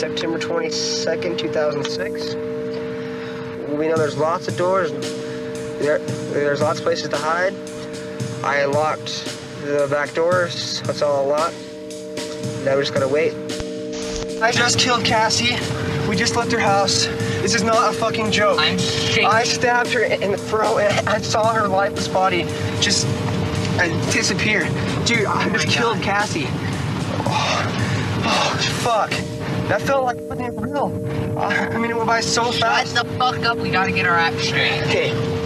September 22nd, 2006. We know there's lots of doors. There's lots of places to hide. I locked the back doors. That's all I locked. Now we're just gonna wait. I just killed Cassie. We just left her house. This is not a fucking joke. I'm shaking. I stabbed her in the throat and I saw her lifeless body just disappear. Dude, I just killed Cassie. Oh, fuck. That felt like fucking real. I mean, it went by so fast. Shut the fuck up. We gotta get our act straight. Okay.